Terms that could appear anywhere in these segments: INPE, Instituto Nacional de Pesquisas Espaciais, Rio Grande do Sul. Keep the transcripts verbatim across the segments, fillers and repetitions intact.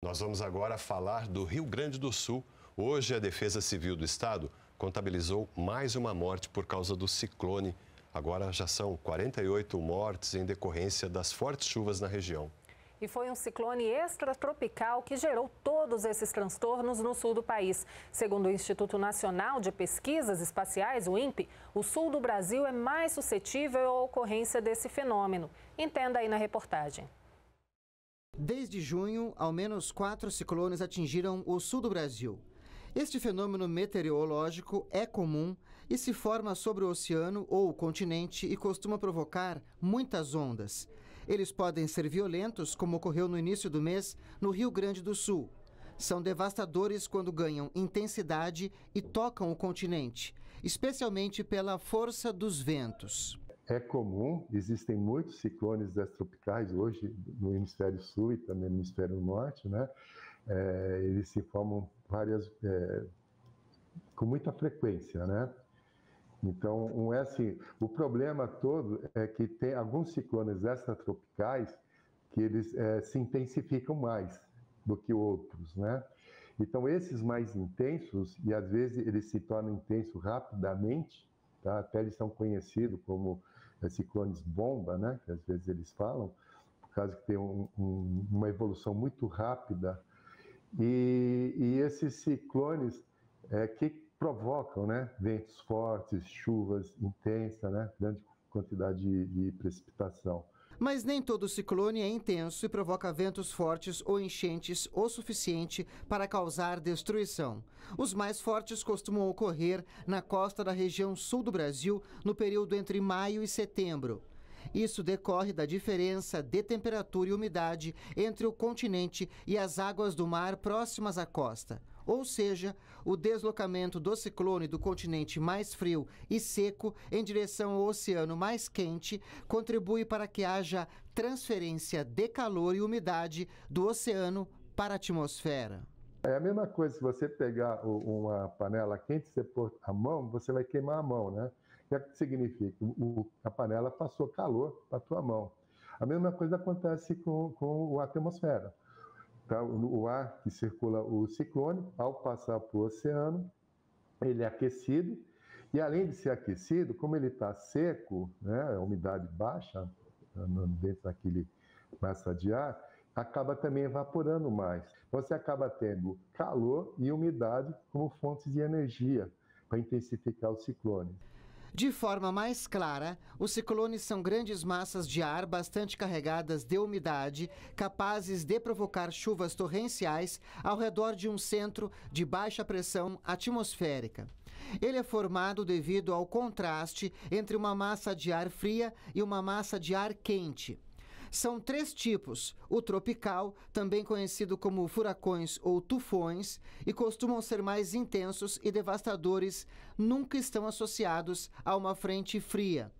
Nós vamos agora falar do Rio Grande do Sul. Hoje, a Defesa Civil do Estado contabilizou mais uma morte por causa do ciclone. Agora já são quarenta e oito mortes em decorrência das fortes chuvas na região. E foi um ciclone extratropical que gerou todos esses transtornos no sul do país. Segundo o Instituto Nacional de Pesquisas Espaciais, o INPE, o sul do Brasil é mais suscetível à ocorrência desse fenômeno. Entenda aí na reportagem. Desde junho, ao menos quatro ciclones atingiram o sul do Brasil. Este fenômeno meteorológico é comum e se forma sobre o oceano ou o continente e costuma provocar muitas ondas. Eles podem ser violentos, como ocorreu no início do mês no Rio Grande do Sul. São devastadores quando ganham intensidade e tocam o continente, especialmente pela força dos ventos. É comum, existem muitos ciclones extratropicais hoje no hemisfério sul e também no hemisfério norte, né? É, eles se formam várias, é, com muita frequência, né? Então, um é assim, o problema todo é que tem alguns ciclones extratropicais que eles é, se intensificam mais do que outros, né? Então, esses mais intensos, e às vezes eles se tornam intensos rapidamente, tá? Até eles são conhecidos como é, ciclones bomba, né? Que às vezes eles falam, por causa que tem um, um, uma evolução muito rápida. E, e esses ciclones é, que provocam, né? Ventos fortes, chuvas intensas, né? Grande quantidade de, de precipitação. Mas nem todo ciclone é intenso e provoca ventos fortes ou enchentes o suficiente para causar destruição. Os mais fortes costumam ocorrer na costa da região sul do Brasil no período entre maio e setembro. Isso decorre da diferença de temperatura e umidade entre o continente e as águas do mar próximas à costa. Ou seja, o deslocamento do ciclone do continente mais frio e seco em direção ao oceano mais quente contribui para que haja transferência de calor e umidade do oceano para a atmosfera. É a mesma coisa, se você pegar uma panela quente, você pôr a mão, você vai queimar a mão, né? O que significa? A panela passou calor para a tua mão. A mesma coisa acontece com, com a atmosfera. O ar que circula o ciclone, ao passar para o oceano, ele é aquecido. E além de ser aquecido, como ele está seco, né, a umidade baixa dentro daquele massa de ar, acaba também evaporando mais. Você acaba tendo calor e umidade como fontes de energia para intensificar o ciclone. De forma mais clara, os ciclones são grandes massas de ar bastante carregadas de umidade, capazes de provocar chuvas torrenciais ao redor de um centro de baixa pressão atmosférica. Ele é formado devido ao contraste entre uma massa de ar fria e uma massa de ar quente. São três tipos: o tropical, também conhecido como furacões ou tufões, e costumam ser mais intensos e devastadores, nunca estão associados a uma frente fria.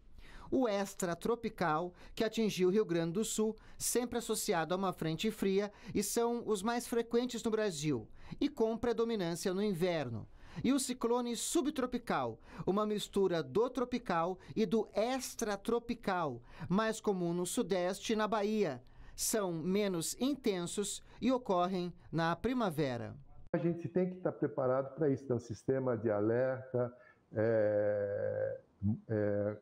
O extratropical, que atingiu o Rio Grande do Sul, sempre associado a uma frente fria, e são os mais frequentes no Brasil, e com predominância no inverno. E o ciclone subtropical, uma mistura do tropical e do extratropical, mais comum no Sudeste e na Bahia. São menos intensos e ocorrem na primavera. A gente tem que estar preparado para isso, então, sistema de alerta é, é,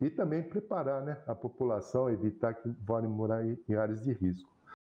e também preparar, né, a população, evitar que vá morar em áreas de risco.